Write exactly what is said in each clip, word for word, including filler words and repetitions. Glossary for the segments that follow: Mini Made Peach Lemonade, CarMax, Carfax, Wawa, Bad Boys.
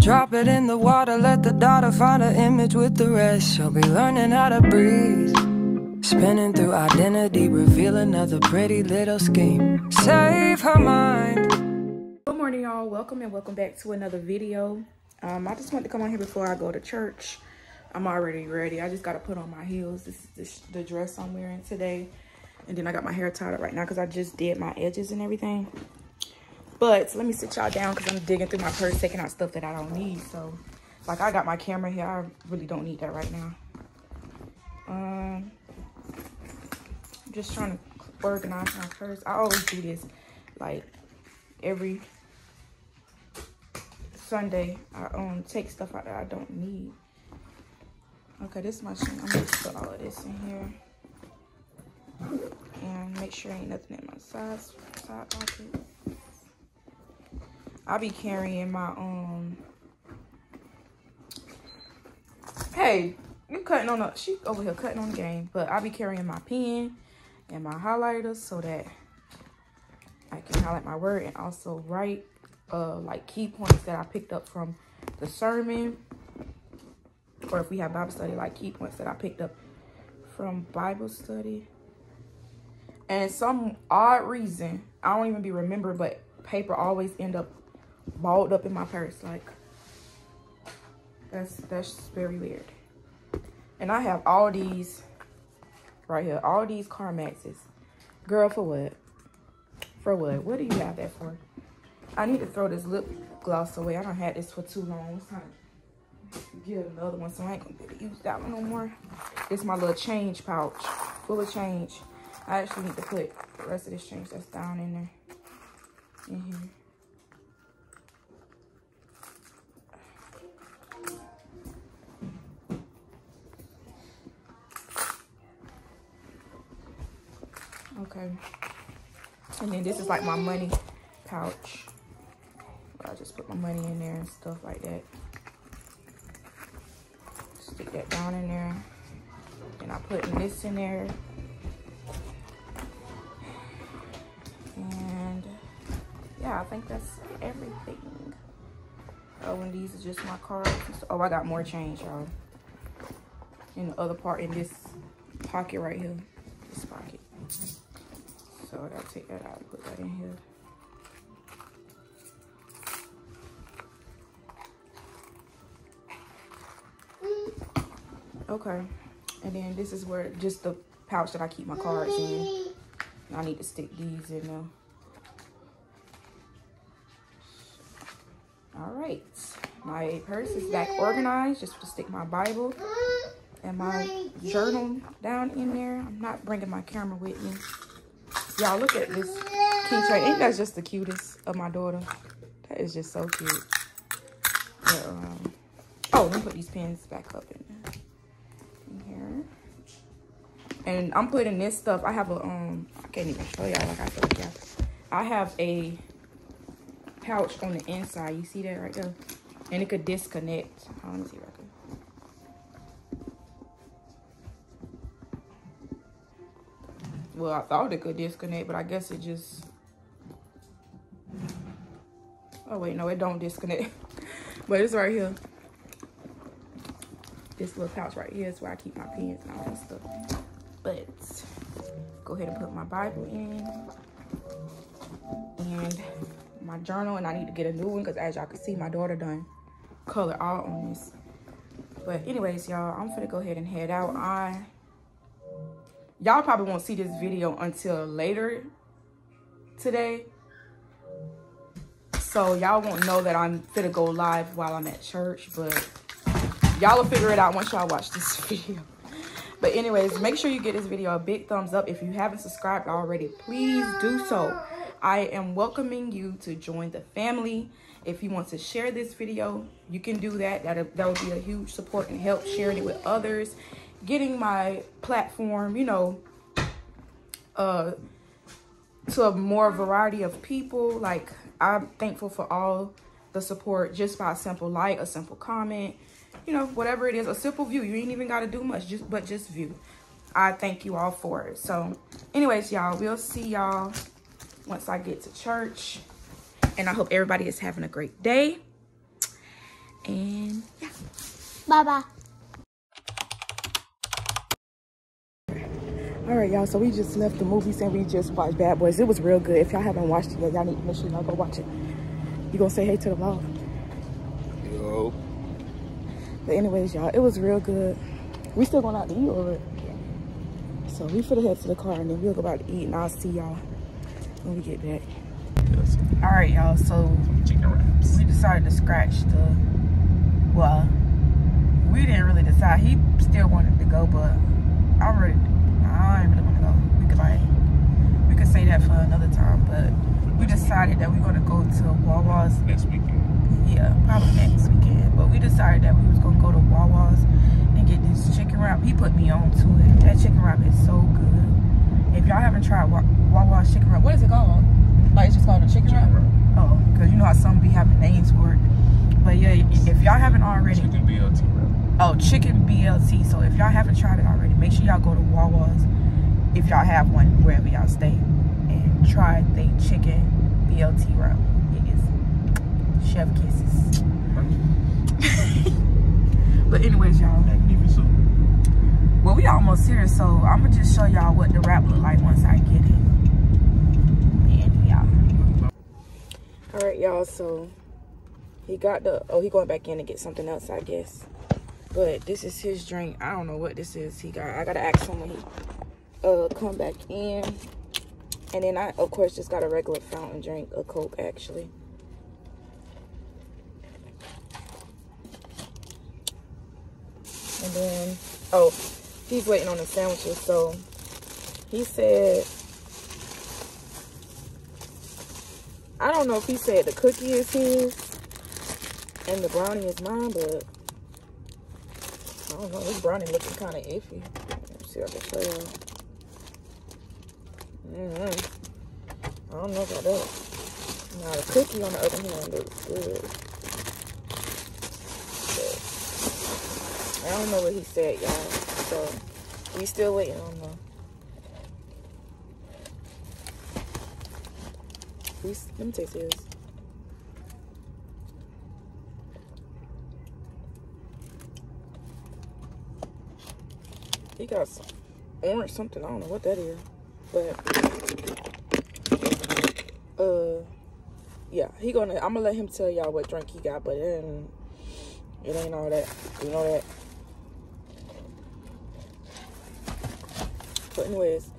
Drop it in the water, let the daughter find an image with the rest. She'll be learning how to breathe, spinning through identity, reveal another pretty little scheme. Save her mind. Good morning, y'all. Welcome and welcome back to another video. Um, I just wanted to come on here before I go to church. I'm already ready. I just got to put on my heels. This is this, the dress I'm wearing today. And then I got my hair tied up right now because I just did my edges and everything. But let me sit y'all down because I'm digging through my purse, taking out stuff that I don't need. So, like, I got my camera here. I really don't need that right now. Um, I'm just trying to organize my purse. I always do this, like, every Sunday. I um take stuff out that I don't need. Okay, this is my thing. I'm going to put all of this in here. And make sure ain't nothing in my side, side pocket. I'll be carrying my, um, hey, you cutting on the, she over here cutting on the game, but I'll be carrying my pen and my highlighter so that I can highlight my word and also write, uh, like key points that I picked up from the sermon, or if we have Bible study, like key points that I picked up from Bible study. And some odd reason, I don't even be remember, but paper always end up balled up in my purse. Like, that's that's very weird. And I have all these right here, all these CarMaxes. Girl, for what? For what? What do you have that for? I need to throw this lip gloss away. I don't have this for too long. It's time to get another one, so I ain't gonna use that one no more. It's my little change pouch, full of change. I actually need to put the rest of this change that's down in there. In here. Okay. And then this is like my money pouch. I just put my money in there and stuff like that. Stick that down in there. And I put this in there. Yeah, I think that's everything. Oh, and these are just my cards. Oh, I got more change, y'all. In the other part, in this pocket right here. This pocket. So I gotta take that out and put that in here. Okay. And then this is where, just the pouch that I keep my cards in. And I need to stick these in there. All right, my purse is back organized. Just to stick my Bible and my journal down in there. I'm not bringing my camera with me. Y'all, look at this keychain. Ain't that just the cutest of my daughter? That is just so cute. But, um, oh, let me put these pins back up in, in here. And I'm putting this stuff. I have a, um, I can't even show y'all. Like I feel like y'all. I have a pouch on the inside. You see that right there? And it could disconnect. Oh, let me see if I can. Well, I thought it could disconnect, but I guess it just... Oh, wait, no, it don't disconnect. But it's right here. This little pouch right here is where I keep my pens and all that stuff. But go ahead and put my Bible in. And my journal, and I need to get a new one because as y'all can see, my daughter done color all on this. But anyways, y'all, I'm gonna go ahead and head out. I y'all probably won't see this video until later today, so y'all won't know that I'm gonna go live while I'm at church, but y'all will figure it out once y'all watch this video. But anyways, make sure you give this video a big thumbs up. If you haven't subscribed already, please do so. I am welcoming you to join the family. If you want to share this video, you can do that. That that would be a huge support and help, sharing it with others, getting my platform, you know, uh, to a more variety of people. Like, I'm thankful for all the support just by a simple like, a simple comment, you know, whatever it is, a simple view. You ain't even got to do much, just but just view. I thank you all for it. So anyways, y'all, we'll see y'all once I get to church. And I hope everybody is having a great day. And yeah. Bye-bye. All right, y'all, so we just left the movies and we just watched Bad Boys. It was real good. If y'all haven't watched it yet, y'all need to make sure y'all go watch it. You gonna say hey to the vlog? Yo. But anyways, y'all, it was real good. We still going out to eat over it. So we finna head to the car and then we'll go out to eat and I'll see y'all when we get back. Yes. All right, y'all, so chicken wraps. We decided to scratch the, well, we didn't really decide. He still wanted to go, but I really, I didn't really want to go. We could like, we could say that for another time, but we decided that we we're gonna go to Wawa's next weekend. Yeah, probably next weekend. But we decided that we was gonna go to Wawa's and get this chicken wrap. He put me on to it. That chicken wrap is so good. If y'all haven't tried Wawa's chicken wrap, what is it called? Like it's just called a chicken, chicken wrap? wrap. Oh, because you know how some be having names for it. But yeah, if y'all haven't already, chicken B L T wrap. Oh, chicken B L T. So if y'all haven't tried it already, make sure y'all go to Wawa's if y'all have one wherever y'all stay and try the chicken B L T wrap. Chef kisses. But anyways, y'all, well, we almost here, so I'm gonna just show y'all what the wrap look like once I get it. And y'all. All right, y'all. So he got the. Oh, he going back in to get something else, I guess. But this is his drink. I don't know what this is. He got. I gotta ask him when he uh come back in. And then I, of course, just got a regular fountain drink, a Coke, actually. And then, oh, he's waiting on the sandwiches. So he said, I don't know if he said the cookie is his and the brownie is mine, but I don't know. This brownie looking kind of iffy. Let me see if I can show you. Mm-hmm. I don't know about that. Now, the cookie on the other hand looks good. I don't know what he said, y'all. So we still waiting on him. We, let me taste his. He got some orange something. I don't know what that is, but uh, yeah, he gonna. I'm gonna let him tell y'all what drink he got, but then it ain't all that. You know that. But anyways,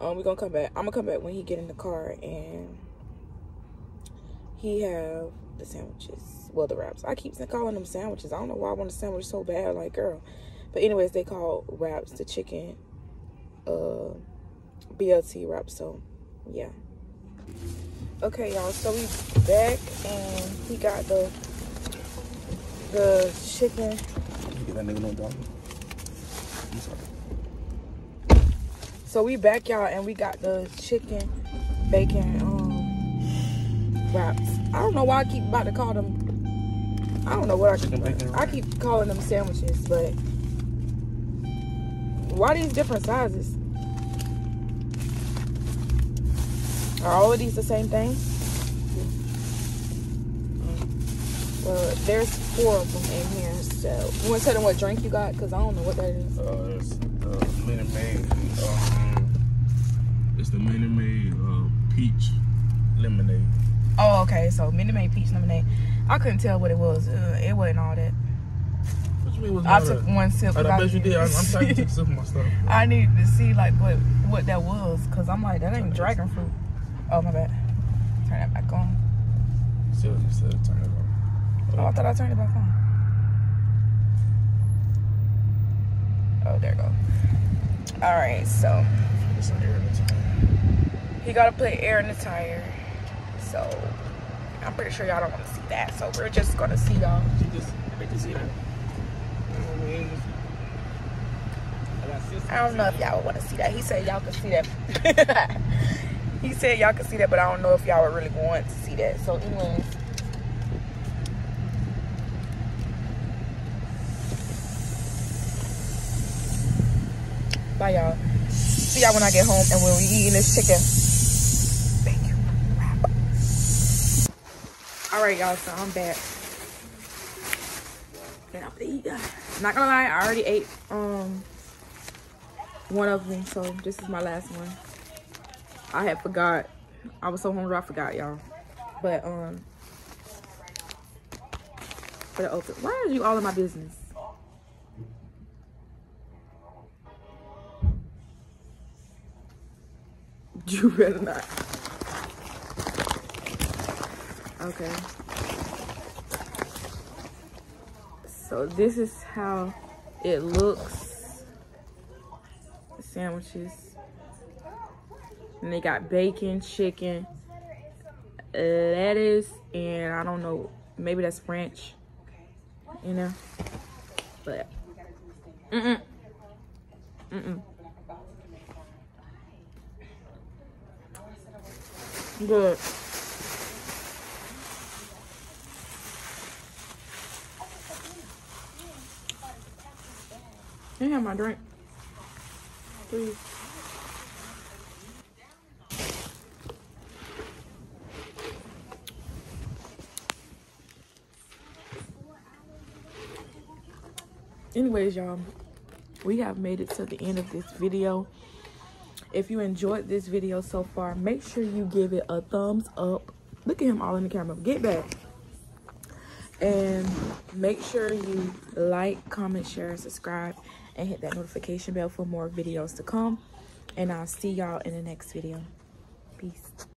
um, we're gonna come back. I'm gonna come back when he get in the car and he have the sandwiches. Well, the wraps. I keep calling them sandwiches. I don't know why I want a sandwich so bad, like girl. But anyways, they call wraps the chicken, uh, B L T wraps. So yeah. Okay, y'all. So we back and he got the the chicken. Get that nigga no dog. I'm sorry. So we back, y'all, and we got the chicken, bacon, um, wraps. I don't know why I keep about to call them, I don't know what I keep, bacon I keep calling them sandwiches, but why these different sizes? Are all of these the same thing? Well, there's four of them in here, so you want to tell them what drink you got? Because I don't know what that is. Uh, it's the Mini Made. Um, it's the Mini Made uh, Peach Lemonade. Oh, okay. So Mini Made Peach Lemonade. I couldn't tell what it was. Uh, it wasn't all that. What you mean was I took that? one sip. I, I bet you did. I'm, I'm trying to take a sip of my stuff. I needed to see like what what that was, because I'm like, that ain't dragon fruit. Oh, my bad. Turn that back on. See what you said. Turn that back on. Oh, I thought I turned it back on. Oh, there you go. All right, so he got to put air in the tire. So I'm pretty sure y'all don't want to see that. So we're just going to see y'all. I don't know if y'all would want to see that. He said y'all could see that. He said y'all could see that, but I don't know if y'all would really want to see that. So anyways. Bye, y'all. See y'all when I get home and when we eating this chicken. Thank you. All right, y'all, so I'm back. And I'm gonna eat. I'm not gonna lie, I already ate um one of them, so this is my last one. I had forgot. I was so hungry I forgot, y'all. But um for the open. Why are you all in my business? You better not. Okay. So this is how it looks. Sandwiches. And they got bacon, chicken, lettuce, and I don't know, maybe that's French, you know? But, mm-mm, mm-mm. Good. Can you have my drink, please? Anyways, y'all, we have made it to the end of this video. If you enjoyed this video so far, make sure you give it a thumbs up. Look at him all in the camera. Get back. And make sure you like, comment, share, and subscribe. And hit that notification bell for more videos to come. And I'll see y'all in the next video. Peace.